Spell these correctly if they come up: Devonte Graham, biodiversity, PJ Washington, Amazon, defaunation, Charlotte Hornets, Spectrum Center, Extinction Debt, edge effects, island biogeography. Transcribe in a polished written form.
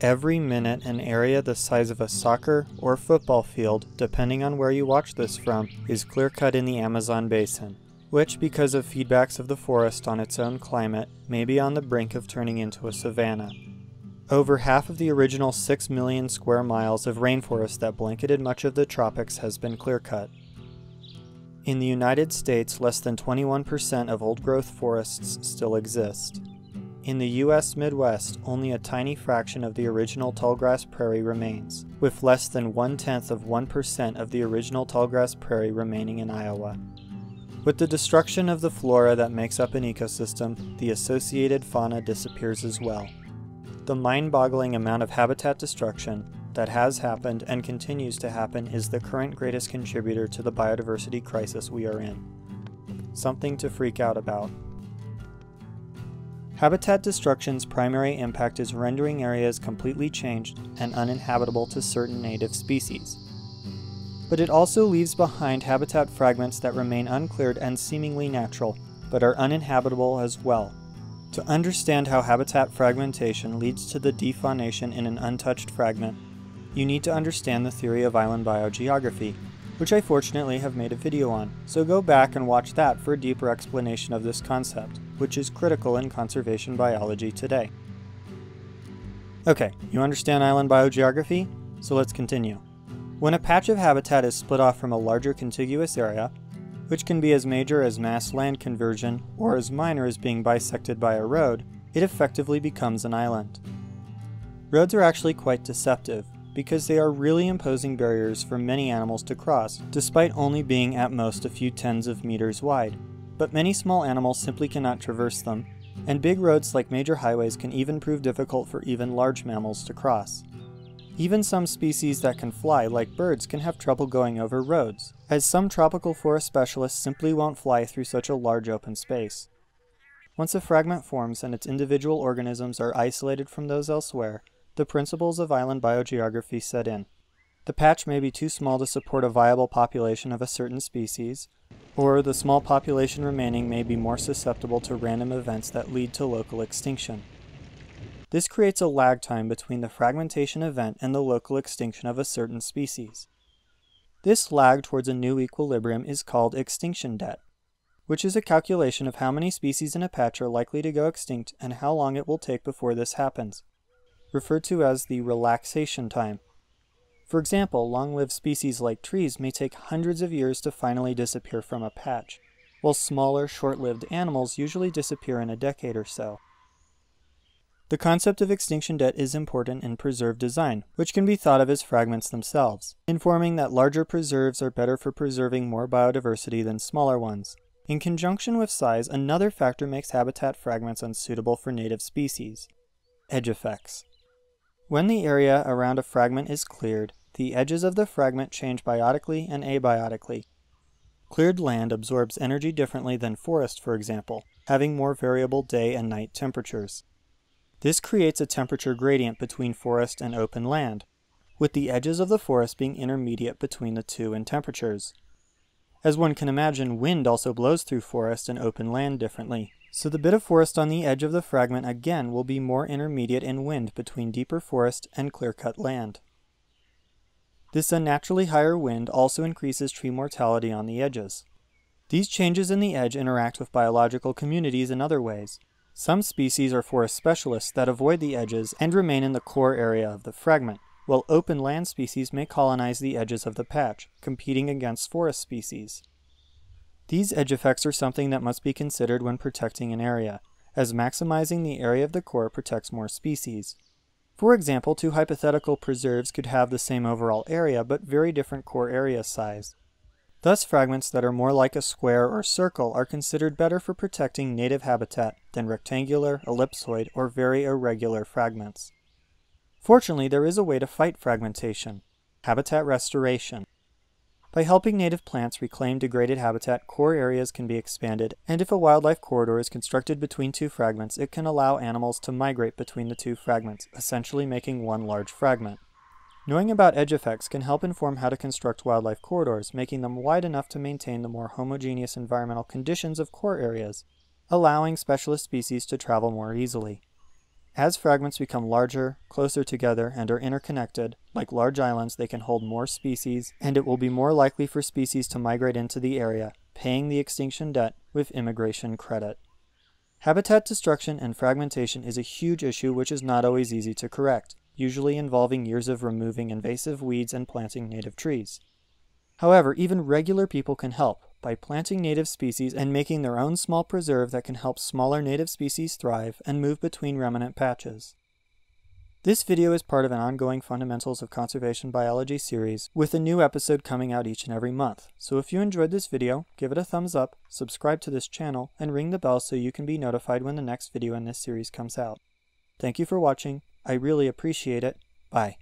Every minute, an area the size of a soccer or football field, depending on where you watch this from, is clear-cut in the Amazon basin, which, because of feedbacks of the forest on its own climate, may be on the brink of turning into a savanna. Over half of the original 6 million square miles of rainforest that blanketed much of the tropics has been clear-cut. In the United States, less than 21% of old-growth forests still exist. In the U.S. Midwest, only a tiny fraction of the original tallgrass prairie remains, with less than 0.1% of the original tallgrass prairie remaining in Iowa. With the destruction of the flora that makes up an ecosystem, the associated fauna disappears as well. The mind-boggling amount of habitat destruction that has happened and continues to happen is the current greatest contributor to the biodiversity crisis we are in. Something to freak out about. Habitat destruction's primary impact is rendering areas completely changed and uninhabitable to certain native species. But it also leaves behind habitat fragments that remain uncleared and seemingly natural, but are uninhabitable as well. To understand how habitat fragmentation leads to the defaunation in an untouched fragment, you need to understand the theory of island biogeography, which I fortunately have made a video on, so go back and watch that for a deeper explanation of this concept, which is critical in conservation biology today. Okay, you understand island biogeography? So let's continue. When a patch of habitat is split off from a larger contiguous area, which can be as major as mass land conversion or as minor as being bisected by a road, it effectively becomes an island. Roads are actually quite deceptive, because they are really imposing barriers for many animals to cross, despite only being at most a few tens of meters wide. But many small animals simply cannot traverse them, and big roads like major highways can even prove difficult for even large mammals to cross. Even some species that can fly, like birds, can have trouble going over roads, as some tropical forest specialists simply won't fly through such a large open space. Once a fragment forms and its individual organisms are isolated from those elsewhere, the principles of island biogeography set in. The patch may be too small to support a viable population of a certain species, or the small population remaining may be more susceptible to random events that lead to local extinction. This creates a lag time between the fragmentation event and the local extinction of a certain species. This lag towards a new equilibrium is called extinction debt, which is a calculation of how many species in a patch are likely to go extinct and how long it will take before this happens, referred to as the relaxation time. For example, long-lived species like trees may take hundreds of years to finally disappear from a patch, while smaller, short-lived animals usually disappear in a decade or so. The concept of extinction debt is important in preserve design, which can be thought of as fragments themselves, informing that larger preserves are better for preserving more biodiversity than smaller ones. In conjunction with size, another factor makes habitat fragments unsuitable for native species: edge effects. When the area around a fragment is cleared, the edges of the fragment change biotically and abiotically. Cleared land absorbs energy differently than forest, for example, having more variable day and night temperatures. This creates a temperature gradient between forest and open land, with the edges of the forest being intermediate between the two in temperatures. As one can imagine, wind also blows through forest and open land differently, so the bit of forest on the edge of the fragment again will be more intermediate in wind between deeper forest and clear-cut land. This unnaturally higher wind also increases tree mortality on the edges. These changes in the edge interact with biological communities in other ways. Some species are forest specialists that avoid the edges and remain in the core area of the fragment, while open land species may colonize the edges of the patch, competing against forest species. These edge effects are something that must be considered when protecting an area, as maximizing the area of the core protects more species. For example, two hypothetical preserves could have the same overall area but very different core area size. Thus, fragments that are more like a square or circle are considered better for protecting native habitat than rectangular, ellipsoid, or very irregular fragments. Fortunately, there is a way to fight fragmentation: habitat restoration. By helping native plants reclaim degraded habitat, core areas can be expanded, and if a wildlife corridor is constructed between two fragments, it can allow animals to migrate between the two fragments, essentially making one large fragment. Knowing about edge effects can help inform how to construct wildlife corridors, making them wide enough to maintain the more homogeneous environmental conditions of core areas, allowing specialist species to travel more easily. As fragments become larger, closer together, and are interconnected, like large islands, they can hold more species, and it will be more likely for species to migrate into the area, paying the extinction debt with immigration credit. Habitat destruction and fragmentation is a huge issue which is not always easy to correct, usually involving years of removing invasive weeds and planting native trees. However, even regular people can help by planting native species and making their own small preserve that can help smaller native species thrive and move between remnant patches. This video is part of an ongoing Fundamentals of Conservation Biology series with a new episode coming out each and every month, so if you enjoyed this video, give it a thumbs up, subscribe to this channel, and ring the bell so you can be notified when the next video in this series comes out. Thank you for watching, I really appreciate it, bye.